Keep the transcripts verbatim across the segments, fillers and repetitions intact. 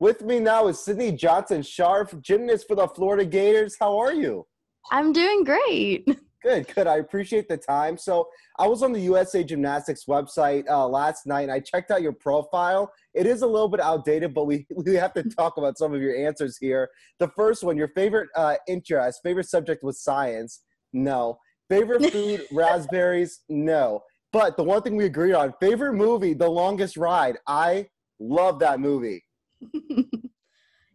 With me now is Sydney Johnson-Scharpf, gymnast for the Florida Gators. How are you? I'm doing great. Good, good. I appreciate the time. So I was on the U S A Gymnastics website uh, last night, and I checked out your profile. It is a little bit outdated, but we, we have to talk about some of your answers here. The first one, your favorite uh, interest, favorite subject was science. No. Favorite food, raspberries? No. But the one thing we agreed on, favorite movie, The Longest Ride. I love that movie.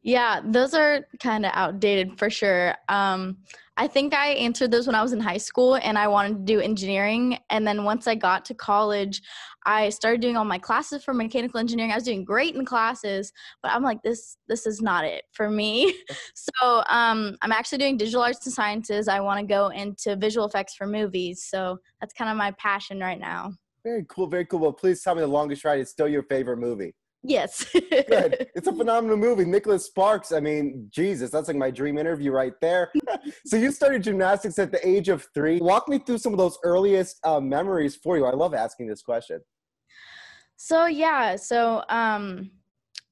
Yeah, those are kind of outdated for sure. Um, I think I answered those when I was in high school and I wanted to do engineering. And then once I got to college, I started doing all my classes for mechanical engineering. I was doing great in classes, but I'm like, this this is not it for me. So um, I'm actually doing digital arts and sciences. I want to go into visual effects for movies. So that's kind of my passion right now. Very cool, very cool. Well, please tell me The Longest Ride is still your favorite movie. Yes. Good. It's a phenomenal movie. Nicholas Sparks, I mean, Jesus, that's like my dream interview right there. So you started gymnastics at the age of three. Walk me through some of those earliest uh, memories for you. I love asking this question. So, yeah. So um,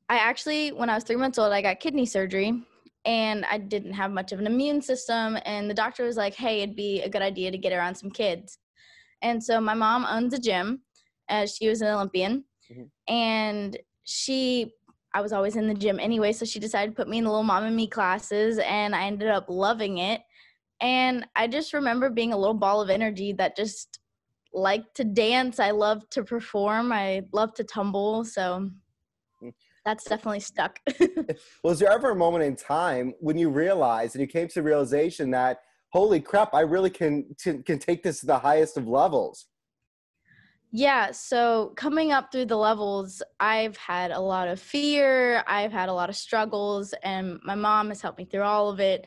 I actually, when I was three months old, I got kidney surgery. And I didn't have much of an immune system. And the doctor was like, hey, it'd be a good idea to get around some kids. And so my mom owns a gym. Uh, she was an Olympian. Mm-hmm. And she, I was always in the gym anyway, so she decided to put me in the Little Mom and Me classes, and I ended up loving it. And I just remember being a little ball of energy that just liked to dance. I loved to perform. I loved to tumble, so that's definitely stuck. Was there ever a moment in time when you realized and you came to the realization that, holy crap, I really can, t- can take this to the highest of levels? Yeah, so coming up through the levels, I've had a lot of fear, I've had a lot of struggles, and my mom has helped me through all of it.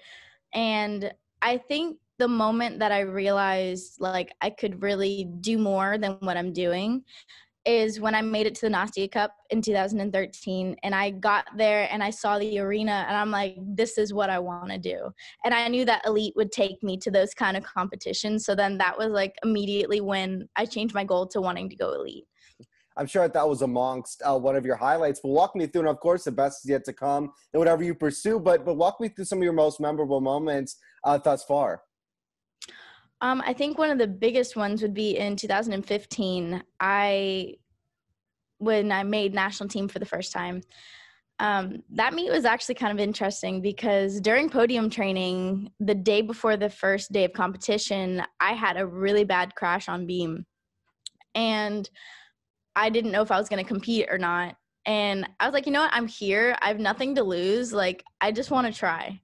And I think the moment that I realized, like, I could really do more than what I'm doing is when I made it to the Nastia Cup in two thousand thirteen, and I got there and I saw the arena, and I'm like, this is what I want to do. And I knew that elite would take me to those kind of competitions, so then that was like immediately when I changed my goal to wanting to go elite. I'm sure that was amongst uh, one of your highlights, but walk me through, and of course the best is yet to come and whatever you pursue, but, but walk me through some of your most memorable moments uh, thus far. Um, I think one of the biggest ones would be in two thousand fifteen, I, when I made national team for the first time. Um, that meet was actually kind of interesting because during podium training, the day before the first day of competition, I had a really bad crash on beam. And I didn't know if I was going to compete or not. And I was like, you know what, I'm here. I have nothing to lose. Like, I just want to try.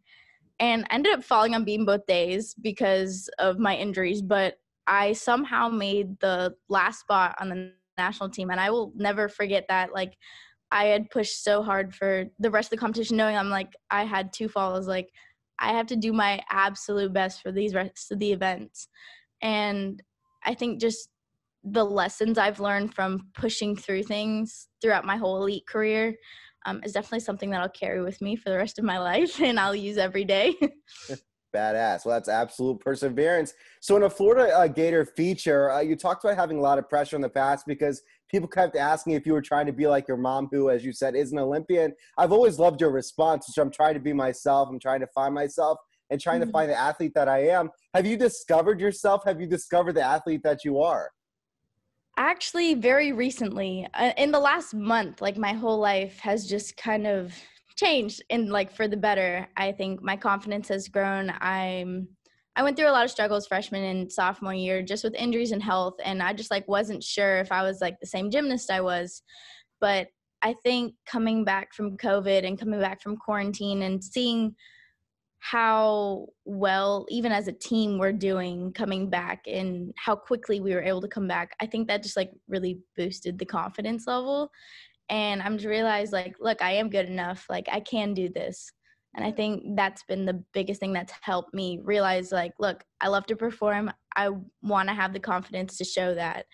And I ended up falling on beam both days because of my injuries, but I somehow made the last spot on the national team. And I will never forget that. Like, I had pushed so hard for the rest of the competition, knowing I'm like, I had two falls. Like, I have to do my absolute best for these rest of the events. And I think just the lessons I've learned from pushing through things throughout my whole elite career Um, is definitely something that I'll carry with me for the rest of my life, and I'll use every day. Badass. Well, that's absolute perseverance. So in a Florida uh, Gator feature, uh, you talked about having a lot of pressure in the past because people kept asking if you were trying to be like your mom, who, as you said, is an Olympian. I've always loved your response, which I'm trying to be myself. I'm trying to find myself and trying mm-hmm. to find the athlete that I am. Have you discovered yourself? Have you discovered the athlete that you are? Actually, very recently, uh, in the last month, like, my whole life has just kind of changed, and like for the better. I think my confidence has grown. I'm, I went through a lot of struggles freshman and sophomore year just with injuries and health, and I just like wasn't sure if I was like the same gymnast I was. But I think coming back from COVID and coming back from quarantine and seeing how well, even as a team, we're doing coming back and how quickly we were able to come back, I think that just like really boosted the confidence level. And I'm just realized, like, look, I am good enough. Like, I can do this. And I think that's been the biggest thing that's helped me realize, like, look, I love to perform. I want to have the confidence to show that.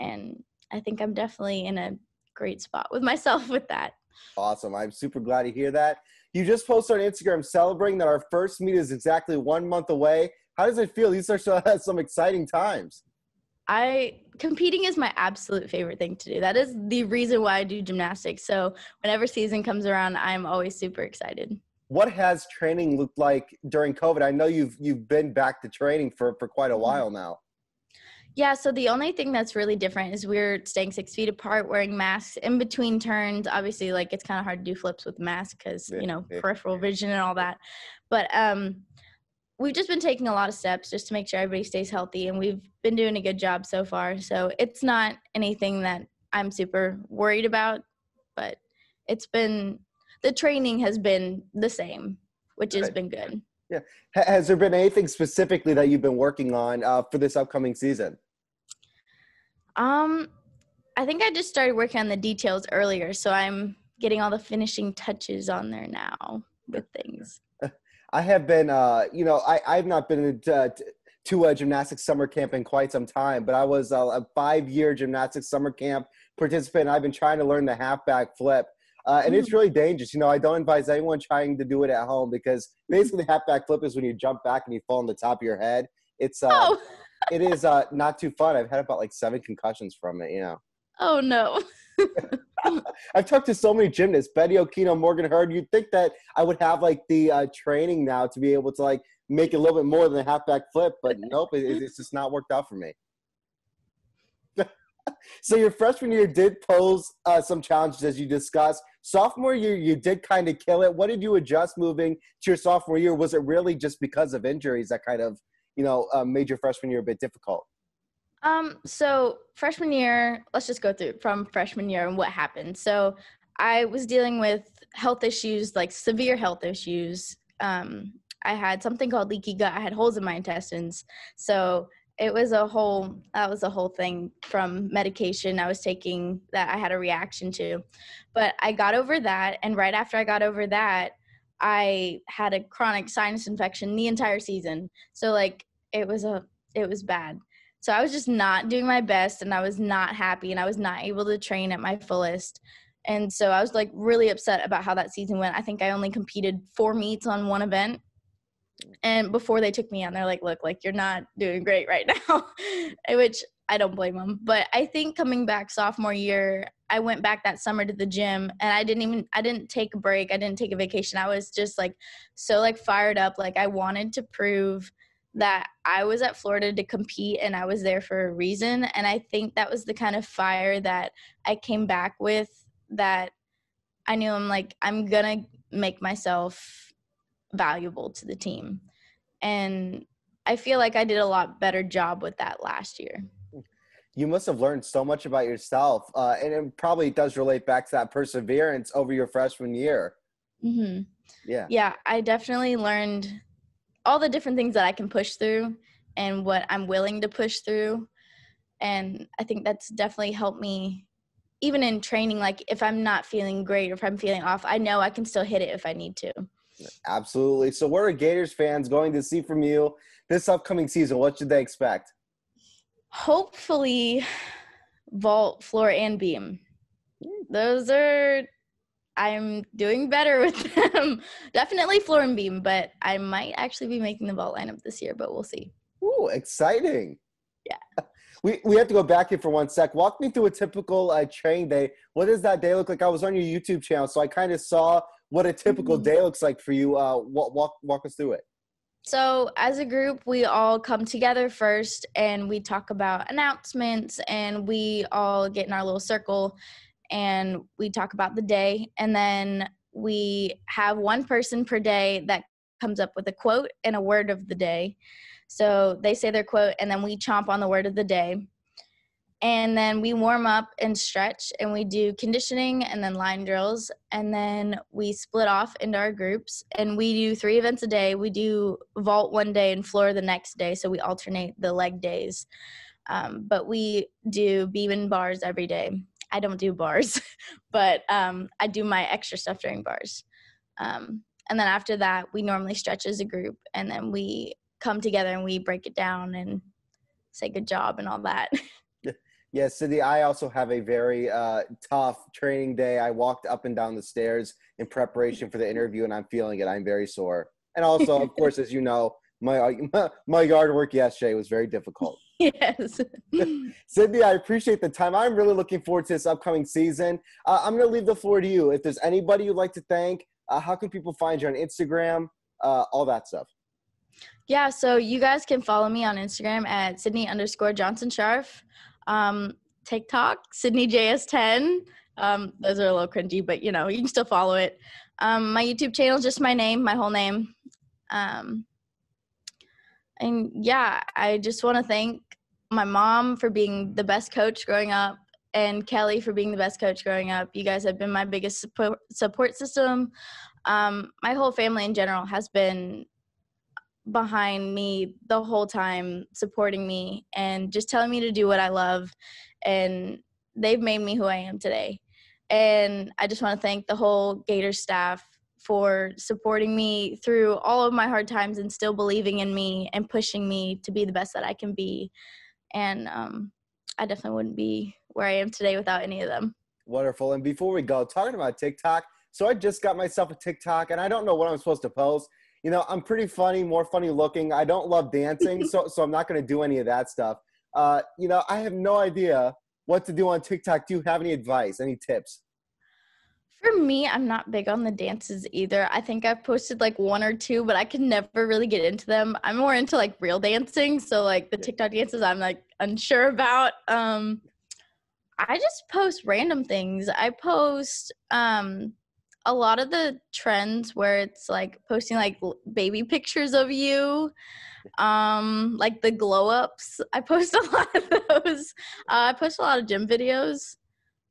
And I think I'm definitely in a great spot with myself with that. Awesome. I'm super glad to hear that. You just posted on Instagram celebrating that our first meet is exactly one month away. How does it feel? These are some exciting times. I competing is my absolute favorite thing to do. That is the reason why I do gymnastics. So whenever season comes around, I'm always super excited. What has training looked like during COVID? I know you've you've been back to training for, for quite a while now. Yeah, so the only thing that's really different is we're staying six feet apart, wearing masks in between turns. Obviously, like, it's kind of hard to do flips with masks because, you know, yeah. peripheral vision and all that. But um, we've just been taking a lot of steps just to make sure everybody stays healthy, and we've been doing a good job so far. So it's not anything that I'm super worried about, but it's been – the training has been the same, which has been good. Yeah. Has there been anything specifically that you've been working on uh, for this upcoming season? Um, I think I just started working on the details earlier, so I'm getting all the finishing touches on there now with things. I have been, uh, you know, I, I've not been uh, to a gymnastics summer camp in quite some time, but I was uh, a five-year gymnastics summer camp participant. I've been trying to learn the halfback flip, uh, and mm. it's really dangerous. You know, I don't advise anyone trying to do it at home because basically the halfback flip is when you jump back and you fall on the top of your head. It's uh, oh. It is uh, not too fun. I've had about like seven concussions from it, you know. Oh, no. I've talked to so many gymnasts, Betty Okino, Morgan Hurd. You'd think that I would have like the uh, training now to be able to like make it a little bit more than a halfback flip, but nope, it, it's just not worked out for me. So your freshman year did pose uh, some challenges, as you discussed. Sophomore year, you did kind of kill it. What did you adjust moving to your sophomore year? Was it really just because of injuries that kind of, you know, uh, made your freshman year a bit difficult? Um, so freshman year, let's just go through from freshman year and what happened. So I was dealing with health issues, like severe health issues. Um, I had something called leaky gut. I had holes in my intestines. So it was a whole, that was a whole thing from medication I was taking that I had a reaction to, but I got over that. And right after I got over that, I had a chronic sinus infection the entire season. So like it was a, it was bad. So I was just not doing my best, and I was not happy, and I was not able to train at my fullest. And so I was like really upset about how that season went. I think I only competed four meets on one event. And before they took me on, they're like, look, like you're not doing great right now, which I don't blame them. But I think coming back sophomore year, I went back that summer to the gym, and I didn't even, I didn't take a break. I didn't take a vacation. I was just like, so like fired up. Like I wanted to prove that I was at Florida to compete, and I was there for a reason. And I think that was the kind of fire that I came back with, that I knew I'm like, I'm gonna make myself valuable to the team. And I feel like I did a lot better job with that last year. You must have learned so much about yourself. Uh, and it probably does relate back to that perseverance over your freshman year. Mm-hmm. Yeah. Yeah, I definitely learned all the different things that I can push through and what I'm willing to push through. And I think that's definitely helped me even in training. Like if I'm not feeling great or if I'm feeling off, I know I can still hit it if I need to. Absolutely. So what are Gators fans going to see from you this upcoming season? What should they expect? Hopefully vault, floor, and beam. Those are I'm doing better with them. Definitely floor and beam, but I might actually be making the vault lineup this year, but we'll see. Ooh, exciting. Yeah. We, we have to go back here for one sec. Walk me through a typical uh, training day. What does that day look like? I was on your YouTube channel, so I kind of saw what a typical mm-hmm. day looks like for you. Uh, walk, walk us through it. So as a group, we all come together first, and we talk about announcements, and we all get in our little circle, and we talk about the day, and then we have one person per day that comes up with a quote and a word of the day. So they say their quote, and then we chomp on the word of the day. And then we warm up and stretch, and we do conditioning and then line drills, and then we split off into our groups, and we do three events a day. We do vault one day and floor the next day, so we alternate the leg days. Um, but we do beam and bars every day. I don't do bars, but um, I do my extra stuff during bars. Um, and then after that, we normally stretch as a group, and then we come together and we break it down and say good job and all that. Yeah, Sydney, I also have a very uh, tough training day. I walked up and down the stairs in preparation for the interview, and I'm feeling it. I'm very sore. And also, of course, as you know, my, my yard work yesterday was very difficult. Yes. Sydney, I appreciate the time. I'm really looking forward to this upcoming season. Uh, I'm going to leave the floor to you. If there's anybody you'd like to thank, uh, how can people find you on Instagram, uh, all that stuff? Yeah, so you guys can follow me on Instagram at Sydney underscore Johnson-Scharpf, um, TikTok, Sydney J S ten. Um, those are a little cringy, but, you know, you can still follow it. Um, my YouTube channel is just my name, my whole name. Um, and, yeah, I just want to thank my mom for being the best coach growing up and Kelly for being the best coach growing up. You guys have been my biggest support, support system. Um, my whole family in general has been behind me the whole time, supporting me and just telling me to do what I love. And they've made me who I am today. And I just want to thank the whole Gators staff for supporting me through all of my hard times and still believing in me and pushing me to be the best that I can be. And um, I definitely wouldn't be where I am today without any of them. Wonderful. And before we go, talking about TikTok, so I just got myself a TikTok, and I don't know what I'm supposed to post. You know, I'm pretty funny, more funny looking. I don't love dancing, so, so I'm not going to do any of that stuff. Uh, you know, I have no idea what to do on TikTok. Do you have any advice, any tips? For me, I'm not big on the dances either. I think I've posted like one or two, but I could never really get into them. I'm more into like real dancing. So like the TikTok dances I'm like unsure about. Um, I just post random things. I post um, a lot of the trends where it's like posting like baby pictures of you, um, like the glow ups. I post a lot of those. Uh, I post a lot of gym videos.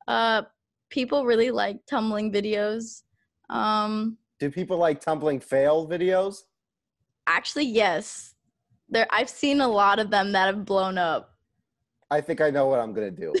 Uh, People really like tumbling videos. Um, Do people like tumbling fail videos? Actually, yes. There, I've seen a lot of them that have blown up. I think I know what I'm going to do.